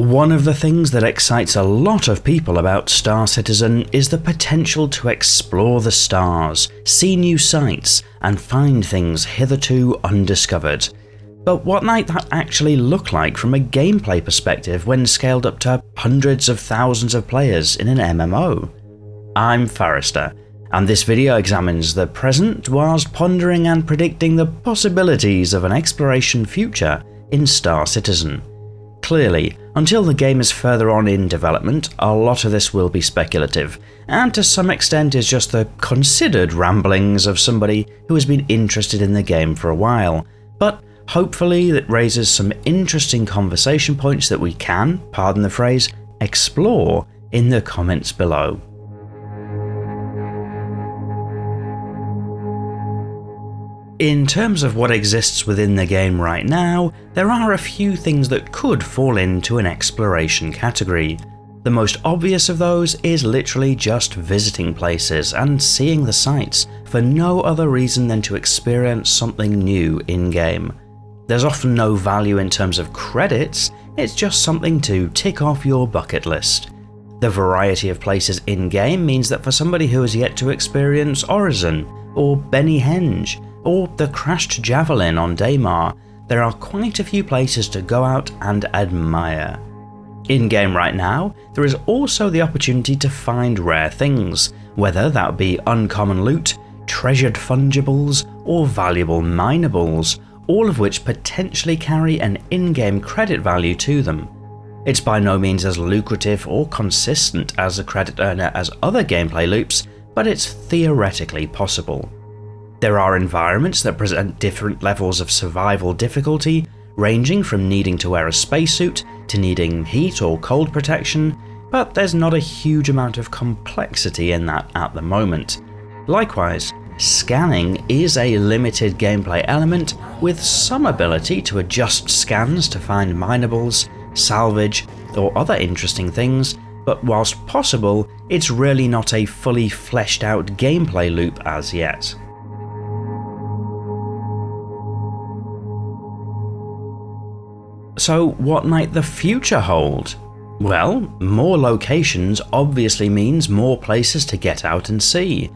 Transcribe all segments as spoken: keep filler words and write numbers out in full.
One of the things that excites a lot of people about Star Citizen is the potential to explore the stars, see new sights, and find things hitherto undiscovered. But what might that actually look like from a gameplay perspective when scaled up to hundreds of thousands of players in an M M O? I'm Farrister, and this video examines the present whilst pondering and predicting the possibilities of an exploration future in Star Citizen. Clearly, until the game is further on in development, a lot of this will be speculative, and to some extent is just the considered ramblings of somebody who has been interested in the game for a while, but hopefully that raises some interesting conversation points that we can, pardon the phrase, explore in the comments below. In terms of what exists within the game right now, there are a few things that could fall into an exploration category. The most obvious of those is literally just visiting places and seeing the sights for no other reason than to experience something new in-game. There's often no value in terms of credits, it's just something to tick off your bucket list. The variety of places in-game means that for somebody who has yet to experience Orison or Benny Henge, or the crashed javelin on Daymar, there are quite a few places to go out and admire. In-game right now, there is also the opportunity to find rare things, whether that be uncommon loot, treasured fungibles, or valuable minables, all of which potentially carry an in-game credit value to them. It's by no means as lucrative or consistent as a credit earner as other gameplay loops, but it's theoretically possible. There are environments that present different levels of survival difficulty, ranging from needing to wear a spacesuit to needing heat or cold protection, but there's not a huge amount of complexity in that at the moment. Likewise, scanning is a limited gameplay element, with some ability to adjust scans to find minables, salvage, or other interesting things, but whilst possible, it's really not a fully fleshed out gameplay loop as yet. So what might the future hold? Well, more locations obviously means more places to get out and see.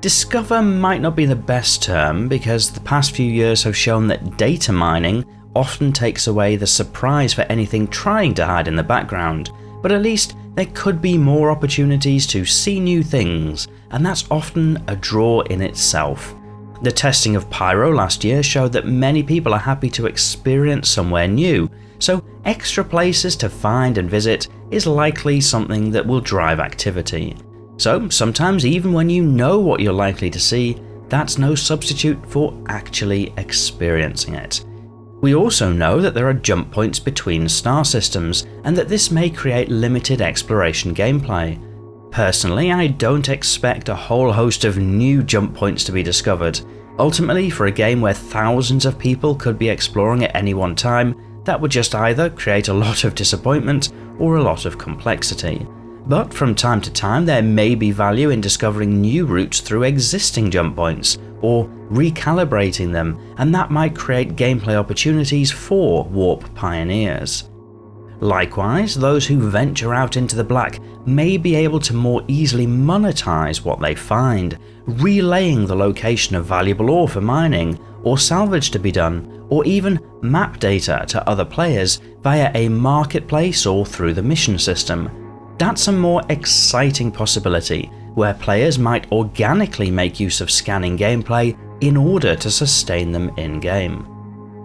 Discover might not be the best term, because the past few years have shown that data mining often takes away the surprise for anything trying to hide in the background, but at least there could be more opportunities to see new things, and that's often a draw in itself. The testing of Pyro last year showed that many people are happy to experience somewhere new, so extra places to find and visit is likely something that will drive activity. So sometimes even when you know what you're likely to see, that's no substitute for actually experiencing it. We also know that there are jump points between star systems, and that this may create limited exploration gameplay. Personally, I don't expect a whole host of new jump points to be discovered. Ultimately, for a game where thousands of people could be exploring at any one time, that would just either create a lot of disappointment or a lot of complexity. But from time to time, there may be value in discovering new routes through existing jump points, or recalibrating them, and that might create gameplay opportunities for warp pioneers. Likewise, those who venture out into the black may be able to more easily monetize what they find, relaying the location of valuable ore for mining, or salvage to be done, or even map data to other players via a marketplace or through the mission system. That's a more exciting possibility, where players might organically make use of scanning gameplay in order to sustain them in-game.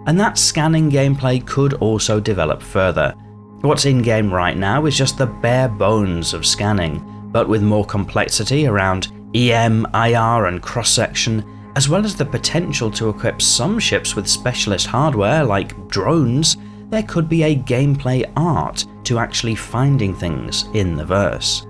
And that scanning gameplay could also develop further. What's in-game right now is just the bare bones of scanning, but with more complexity around E M, I R and cross-section, as well as the potential to equip some ships with specialist hardware like drones, there could be a gameplay art to actually finding things in the verse.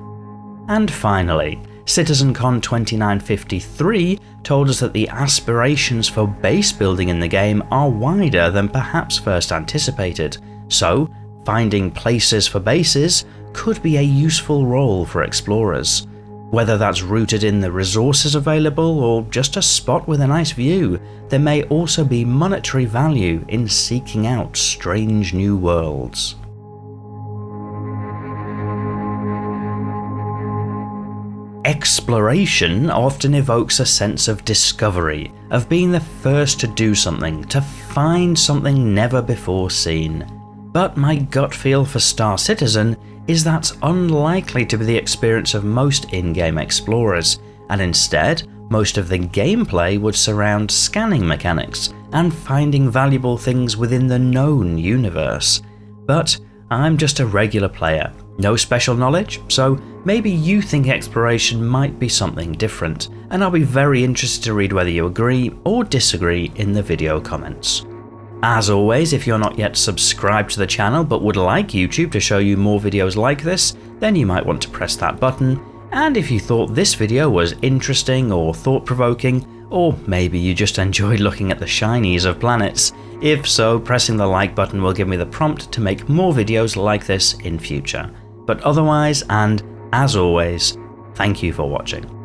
And finally, CitizenCon twenty-nine fifty-three told us that the aspirations for base building in the game are wider than perhaps first anticipated, so finding places for bases could be a useful role for explorers. Whether that's rooted in the resources available or just a spot with a nice view, there may also be monetary value in seeking out strange new worlds. Exploration often evokes a sense of discovery, of being the first to do something, to find something never before seen. But my gut feel for Star Citizen is that's unlikely to be the experience of most in-game explorers, and instead, most of the gameplay would surround scanning mechanics and finding valuable things within the known universe. But I'm just a regular player, no special knowledge, so maybe you think exploration might be something different, and I'll be very interested to read whether you agree or disagree in the video comments. As always, if you're not yet subscribed to the channel but would like YouTube to show you more videos like this, then you might want to press that button. And if you thought this video was interesting or thought-provoking, or maybe you just enjoyed looking at the shinies of planets, if so, pressing the like button will give me the prompt to make more videos like this in future. But otherwise, and as always, thank you for watching.